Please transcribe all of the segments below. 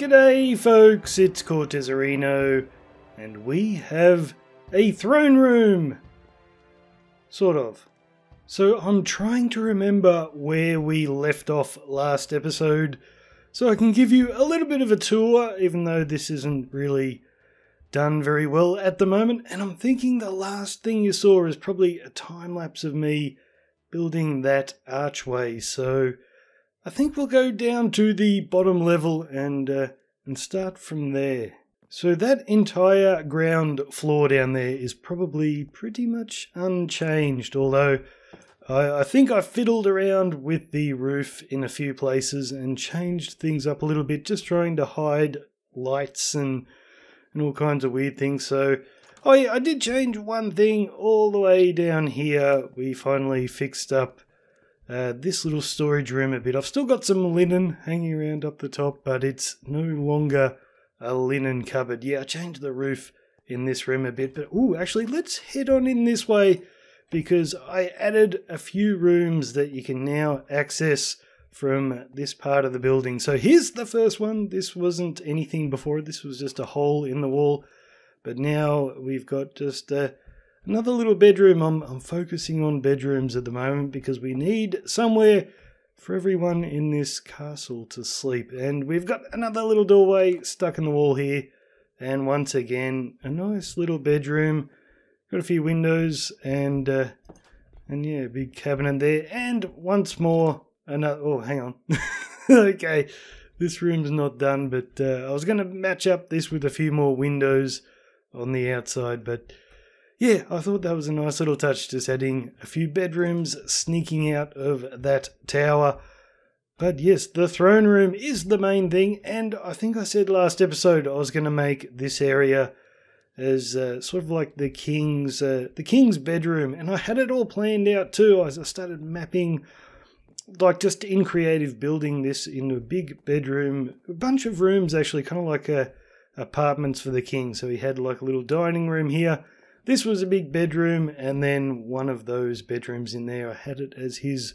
G'day folks, it's Cortezerino, and we have a throne room! Sort of. So I'm trying to remember where we left off last episode, so I can give you a little bit of a tour, even though this isn't really done very well at the moment, and I'm thinking the last thing you saw is probably a time-lapse of me building that archway, so I think we'll go down to the bottom level and start from there. So that entire ground floor down there is probably pretty much unchanged, although I think I fiddled around with the roof in a few places and changed things up a little bit, just trying to hide lights and all kinds of weird things. So I did change one thing all the way down here. We finally fixed up this little storage room a bit. I've still got some linen hanging around up the top, but it's no longer a linen cupboard. Yeah, I changed the roof in this room a bit, but ooh, actually let's head on in this way because I added a few rooms that you can now access from this part of the building. So here's the first one. This wasn't anything before. This was just a hole in the wall, but now we've got just another little bedroom. I'm focusing on bedrooms at the moment because we need somewhere for everyone in this castle to sleep. And we've got another little doorway stuck in the wall here. And once again, a nice little bedroom. Got a few windows and yeah, big cabinet there. And once more, another, oh, hang on. Okay, this room's not done, but I was going to match up this with a few more windows on the outside, but yeah, I thought that was a nice little touch, just adding a few bedrooms sneaking out of that tower. But yes, the throne room is the main thing, and I think I said last episode I was going to make this area as sort of like the king's bedroom, and I had it all planned out too. I started mapping, like just in creative building this into a big bedroom, a bunch of rooms actually, kind of like apartments for the king. So he had like a little dining room here. This was a big bedroom, and then one of those bedrooms in there, I had it as his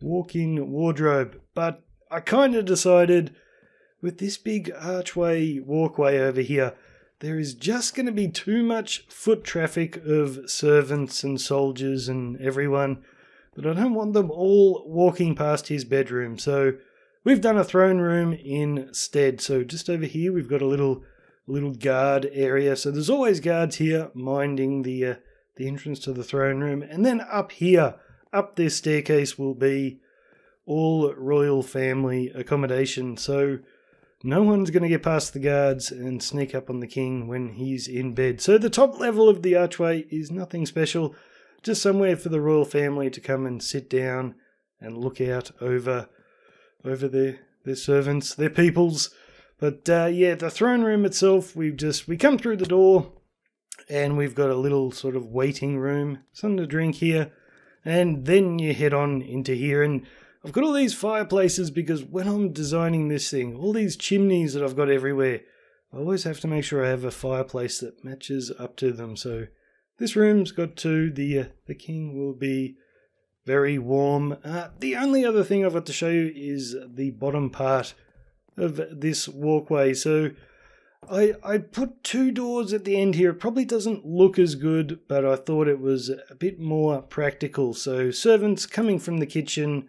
walk-in wardrobe. But I kind of decided with this big archway walkway over here, there is just going to be too much foot traffic of servants and soldiers and everyone, but I don't want them all walking past his bedroom. So we've done a throne room instead. So just over here, we've got a little guard area, so there's always guards here minding the entrance to the throne room, and then up here, up this staircase, will be all royal family accommodation, so no one's going to get past the guards and sneak up on the king when he's in bed. So the top level of the archway is nothing special, just somewhere for the royal family to come and sit down and look out over their servants, their peoples. But yeah, the throne room itself, we come through the door and we've got a little sort of waiting room, something to drink here, and then you head on into here. And I've got all these fireplaces because when I'm designing this thing, all these chimneys that I've got everywhere, I always have to make sure I have a fireplace that matches up to them. So this room's got two. The king will be very warm. The only other thing I've got to show you is the bottom part of this walkway. So I put two doors at the end here. It probably doesn't look as good, but I thought it was a bit more practical, so servants coming from the kitchen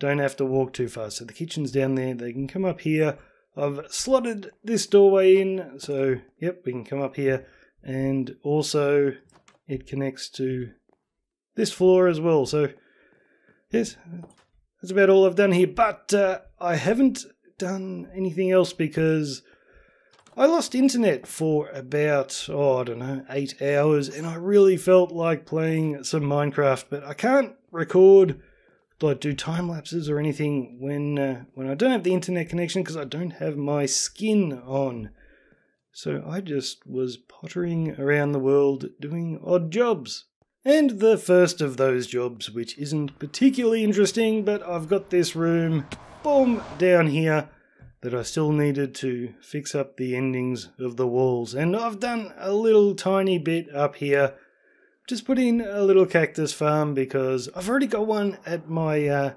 don't have to walk too far. So the kitchen's down there, they can come up here. I've slotted this doorway in, so yep, we can come up here, and also it connects to this floor as well. So yes, that's about all I've done here, but I haven't done anything else because I lost internet for about, oh, I don't know, 8 hours, and I really felt like playing some Minecraft, but I can't record, like, do time lapses or anything when I don't have the internet connection because I don't have my skin on. So I just was pottering around the world doing odd jobs. And the first of those jobs, which isn't particularly interesting, but I've got this room, boom, down here, that I still needed to fix up the endings of the walls. And I've done a little tiny bit up here. Just put in a little cactus farm because I've already got one at my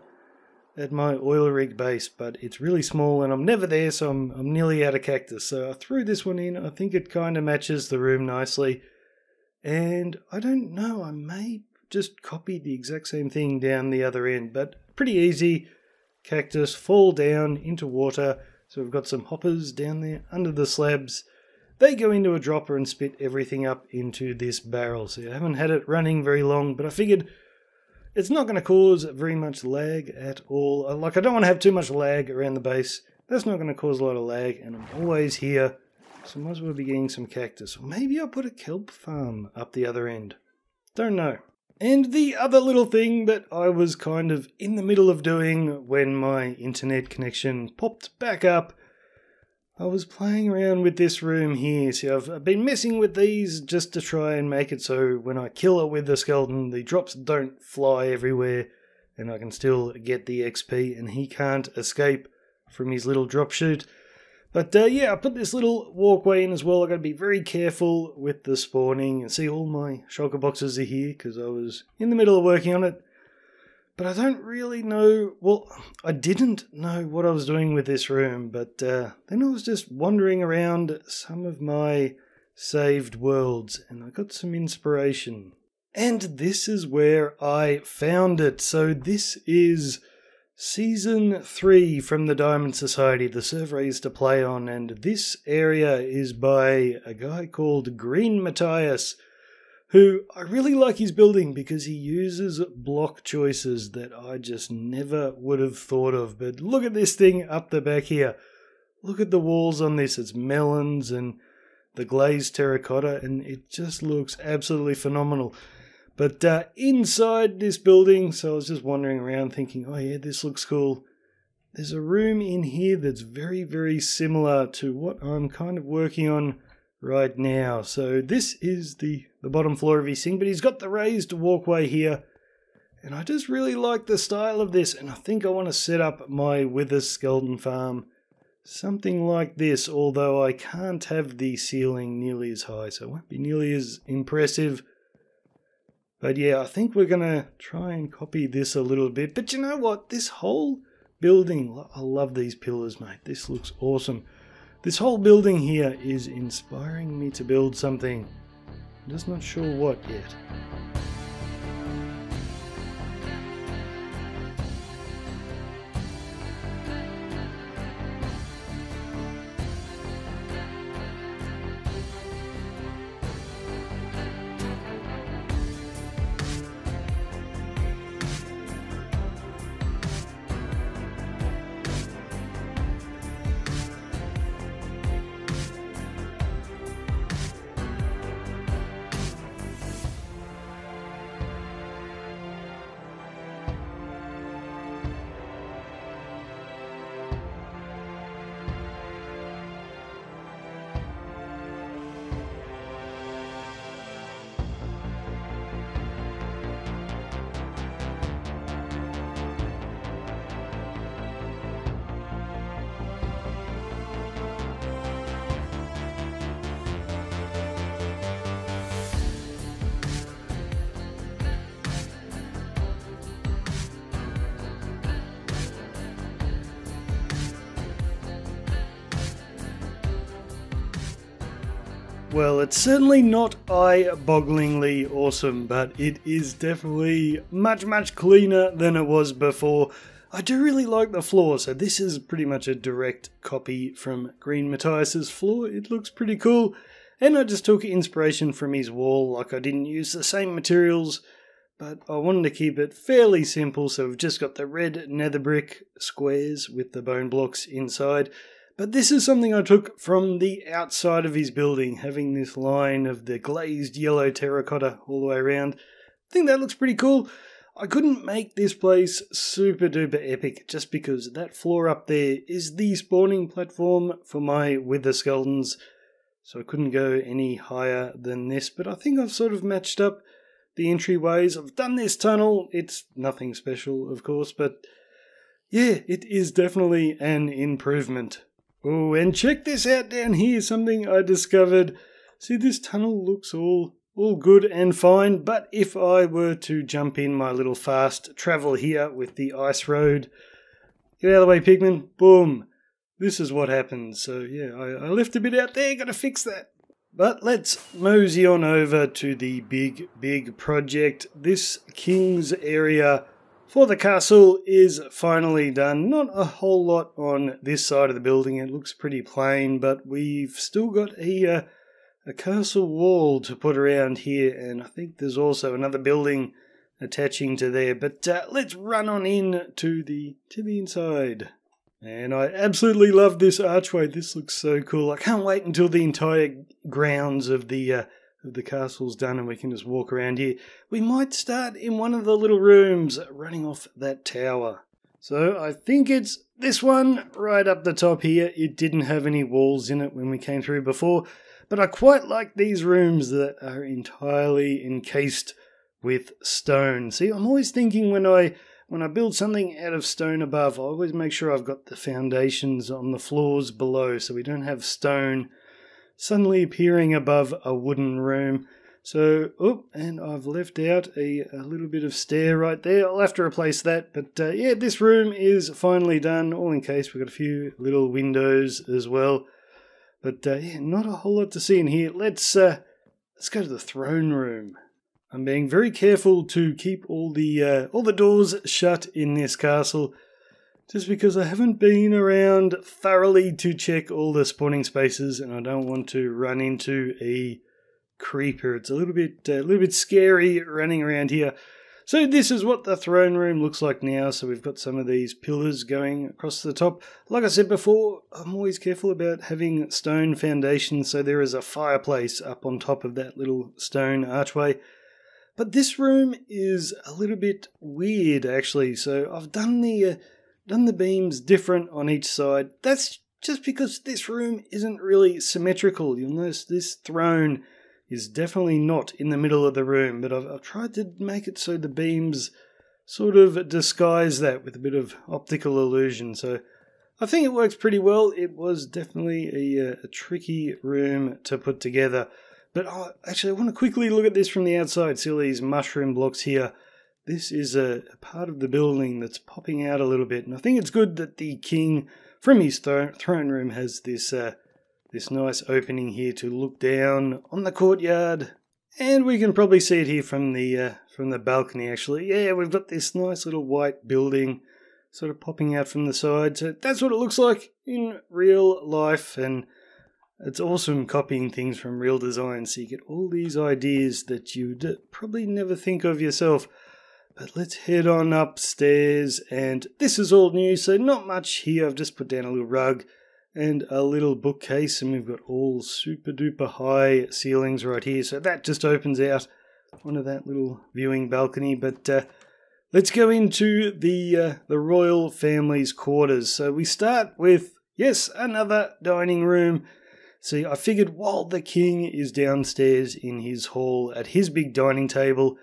oil rig base, but it's really small and I'm never there, so I'm nearly out of cactus. So I threw this one in. I think it kind of matches the room nicely. And I don't know, I may just copy the exact same thing down the other end, but pretty easy. Cactus fall down into water. So we've got some hoppers down there under the slabs. They go into a dropper and spit everything up into this barrel. So I haven't had it running very long, but I figured it's not going to cause very much lag at all. Like, I don't want to have too much lag around the base. That's not going to cause a lot of lag, and I'm always here. So might as well be getting some cactus. Or maybe I'll put a kelp farm up the other end. Don't know. And the other little thing that I was kind of in the middle of doing when my internet connection popped back up, I was playing around with this room here. See, I've been messing with these just to try and make it so when I kill it with the skeleton, the drops don't fly everywhere and I can still get the XP and he can't escape from his little drop chute. But yeah, I put this little walkway in as well. I've got to be very careful with the spawning. And see, all my shulker boxes are here because I was in the middle of working on it. But I don't really know, well, I didn't know what I was doing with this room. But then I was just wandering around some of my saved worlds and I got some inspiration. And this is where I found it. So this is Season 3 from the Diamond Society, the server I used to play on, and this area is by a guy called Green Matthias, who I really like his building because he uses block choices that I just never would have thought of. But look at this thing up the back here. Look at the walls on this. It's melons and the glazed terracotta, and it just looks absolutely phenomenal. But inside this building, so I was just wandering around thinking, oh yeah, this looks cool. There's a room in here that's very, very similar to what I'm kind of working on right now. So this is the bottom floor of his thing, but he's got the raised walkway here. And I just really like the style of this, and I think I want to set up my wither skeleton farm. Something like this, although I can't have the ceiling nearly as high, so it won't be nearly as impressive. But yeah, I think we're going to try and copy this a little bit. But you know what? This whole building, I love these pillars, mate. This looks awesome. This whole building here is inspiring me to build something. I'm just not sure what yet. Well, it's certainly not eye-bogglingly awesome, but it is definitely much, much cleaner than it was before. I do really like the floor, so this is pretty much a direct copy from Green Matthias's floor. It looks pretty cool, and I just took inspiration from his wall. Like, I didn't use the same materials, but I wanted to keep it fairly simple, so we've just got the red nether brick squares with the bone blocks inside. But this is something I took from the outside of his building, having this line of the glazed yellow terracotta all the way around. I think that looks pretty cool. I couldn't make this place super duper epic just because that floor up there is the spawning platform for my wither skeletons, so I couldn't go any higher than this, but I think I've sort of matched up the entryways. I've done this tunnel. It's nothing special, of course, but yeah, it is definitely an improvement. Oh, and check this out down here, something I discovered. See, this tunnel looks all good and fine, but if I were to jump in my little fast travel here with the ice road, get out of the way, pigman, boom, this is what happens. So yeah, I left a bit out there, gotta fix that. But let's mosey on over to the big project. This king's area for the castle is finally done. Not a whole lot on this side of the building. It looks pretty plain, but we've still got a castle wall to put around here, and I think there's also another building attaching to there. But let's run on in to the inside. And I absolutely love this archway. This looks so cool. I can't wait until the entire grounds of the castle's done and we can just walk around here. We might start in one of the little rooms running off that tower. So I think it's this one right up the top here. It didn't have any walls in it when we came through before, but I quite like these rooms that are entirely encased with stone. See, I'm always thinking when I build something out of stone above, I always make sure I've got the foundations on the floors below so we don't have stone suddenly appearing above a wooden room. So, oh, and I've left out a little bit of stair right there. I'll have to replace that. But yeah, this room is finally done, all in case. We've got a few little windows as well. But yeah, not a whole lot to see in here. Let's go to the throne room. I'm being very careful to keep all the doors shut in this castle, just because I haven't been around thoroughly to check all the spawning spaces, and I don't want to run into a creeper. It's a little bit scary running around here. So this is what the throne room looks like now. So we've got some of these pillars going across the top. Like I said before, I'm always careful about having stone foundations, so there is a fireplace up on top of that little stone archway. But this room is a little bit weird, actually. So I've done the beams different on each side. That's just because this room isn't really symmetrical. You'll notice this throne is definitely not in the middle of the room, but I've tried to make it so the beams sort of disguise that with a bit of optical illusion. So I think it works pretty well. It was definitely a tricky room to put together. But oh, actually, I want to quickly look at this from the outside. See all these mushroom blocks here. This is a part of the building that's popping out a little bit. And I think it's good that the king from his throne room has this nice opening here to look down on the courtyard. And we can probably see it here from the balcony, actually. Yeah, we've got this nice little white building sort of popping out from the side. So that's what it looks like in real life. And it's awesome copying things from real design, so you get all these ideas that you'd probably never think of yourself. But let's head on upstairs, and this is all new, so not much here. I've just put down a little rug and a little bookcase, and we've got all super duper high ceilings right here, so that just opens out onto that little viewing balcony. But let's go into the royal family's quarters. So we start with, yes, another dining room. See, I figured while the king is downstairs in his hall at his big dining table,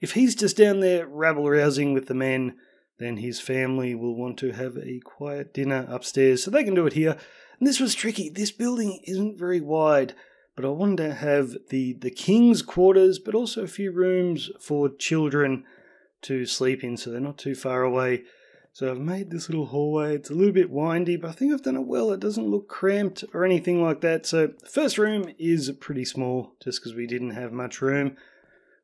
if he's just down there rabble-rousing with the men, then his family will want to have a quiet dinner upstairs, so they can do it here. And this was tricky. This building isn't very wide, but I wanted to have the king's quarters, but also a few rooms for children to sleep in, so they're not too far away. So I've made this little hallway. It's a little bit windy, but I think I've done it well. It doesn't look cramped or anything like that. So the first room is pretty small, just because we didn't have much room.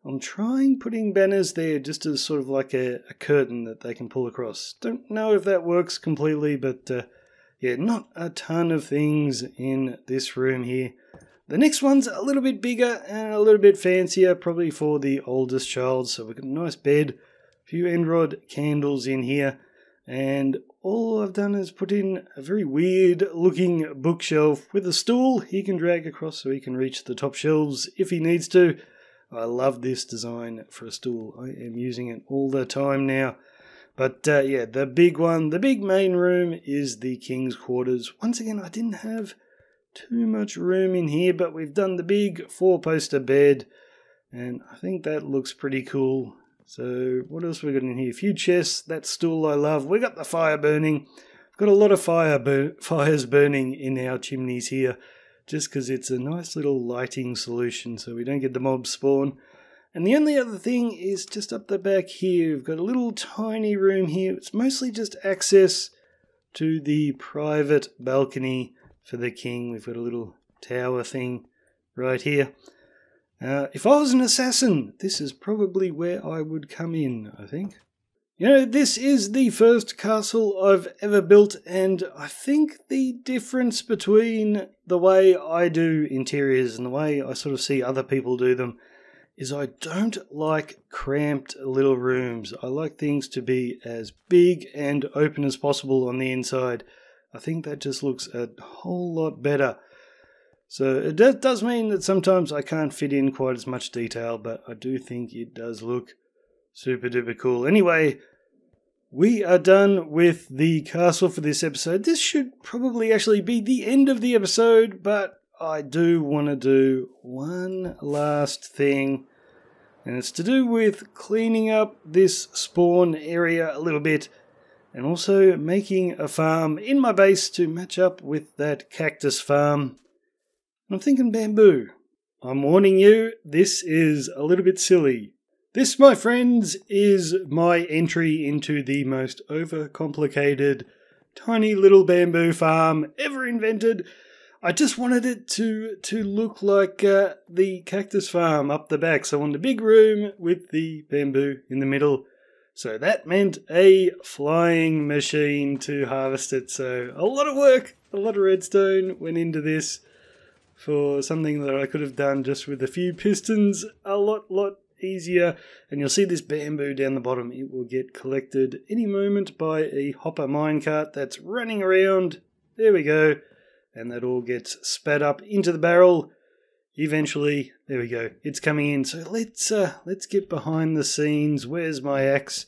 I'm trying putting banners there just as sort of like a curtain that they can pull across. Don't know if that works completely, but yeah, not a ton of things in this room here. The next one's a little bit bigger and a little bit fancier, probably for the oldest child. So we've got a nice bed, a few end rod candles in here, and all I've done is put in a very weird looking bookshelf with a stool he can drag across so he can reach the top shelves if he needs to. I love this design for a stool. I am using it all the time now. But yeah, the big one, the big main room is the King's Quarters. Once again, I didn't have too much room in here, but we've done the big four-poster bed, and I think that looks pretty cool. So what else we got in here? A few chests, that stool I love. We got the fire burning. We've got a lot of fires burning in our chimneys here, just because it's a nice little lighting solution so we don't get the mob spawn. And the only other thing is just up the back here. We've got a little tiny room here. It's mostly just access to the private balcony for the king. We've got a little tower thing right here. If I was an assassin, this is probably where I would come in, I think. You know, this is the first castle I've ever built, and I think the difference between the way I do interiors and the way I sort of see other people do them is I don't like cramped little rooms. I like things to be as big and open as possible on the inside. I think that just looks a whole lot better. So it does mean that sometimes I can't fit in quite as much detail, but I do think it does look super duper cool. Anyway, we are done with the castle for this episode. This should probably actually be the end of the episode, but I do want to do one last thing, and it's to do with cleaning up this spawn area a little bit, and also making a farm in my base to match up with that cactus farm. I'm thinking bamboo. I'm warning you, this is a little bit silly. This, my friends, is my entry into the most overcomplicated tiny little bamboo farm ever invented. I just wanted it to look like the cactus farm up the back. So I wanted a big room with the bamboo in the middle. So that meant a flying machine to harvest it. So a lot of work, a lot of redstone went into this, for something that I could have done just with a few pistons a lot easier. And you'll see this bamboo down the bottom. It will get collected any moment by a hopper minecart that's running around. There we go. And that all gets spat up into the barrel. Eventually, there we go. It's coming in. So let's get behind the scenes. Where's my axe?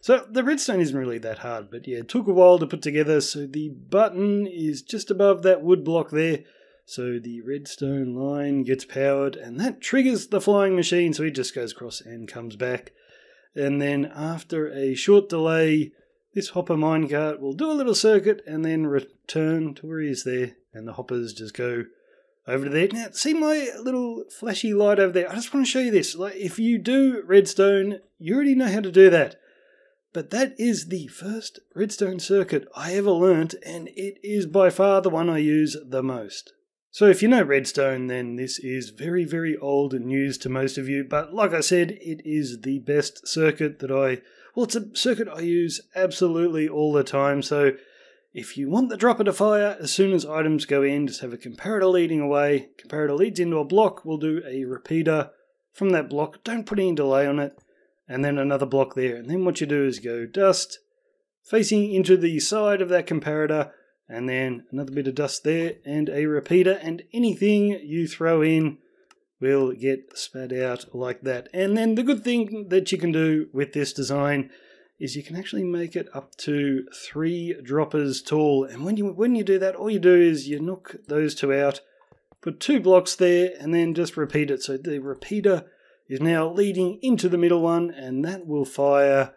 So the redstone isn't really that hard, but yeah, it took a while to put together. So the button is just above that wood block there. So the redstone line gets powered, and that triggers the flying machine, so it just goes across and comes back. And then after a short delay, this hopper minecart will do a little circuit and then return to where he is there, and the hoppers just go over to there. Now, see my little flashy light over there? I just want to show you this. Like, if you do redstone, you already know how to do that. But that is the first redstone circuit I ever learnt, and it is by far the one I use the most. So if you know redstone, then this is very, very old news to most of you. But like I said, it is the best circuit that it's a circuit I use absolutely all the time. So if you want the dropper to fire, as soon as items go in, just have a comparator leading away. Comparator leads into a block. We'll do a repeater from that block. Don't put any delay on it. And then another block there. And then what you do is go dust, facing into the side of that comparator, and then another bit of dust there, and a repeater, and anything you throw in will get spat out like that. And then the good thing that you can do with this design is you can actually make it up to 3 droppers tall. And when you do that, all you do is you knock those two out, put 2 blocks there, and then just repeat it. So the repeater is now leading into the middle one, and that will fire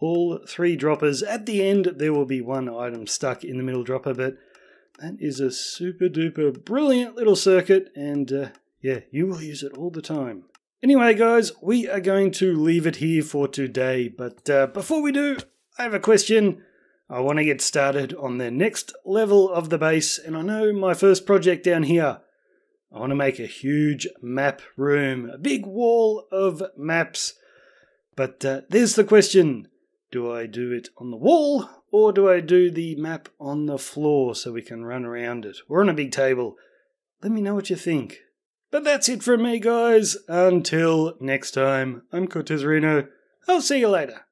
all 3 droppers. At the end, there will be one item stuck in the middle dropper, but that is a super duper brilliant little circuit, and yeah, you will use it all the time. Anyway, guys, we are going to leave it here for today, but before we do, I have a question. I want to get started on the next level of the base, and I know my first project down here, I want to make a huge map room, a big wall of maps, but there's the question. Do I do it on the wall, or do I do the map on the floor so we can run around it? Or on a big table? Let me know what you think. But that's it from me, guys. Until next time, I'm Cortezerino. I'll see you later.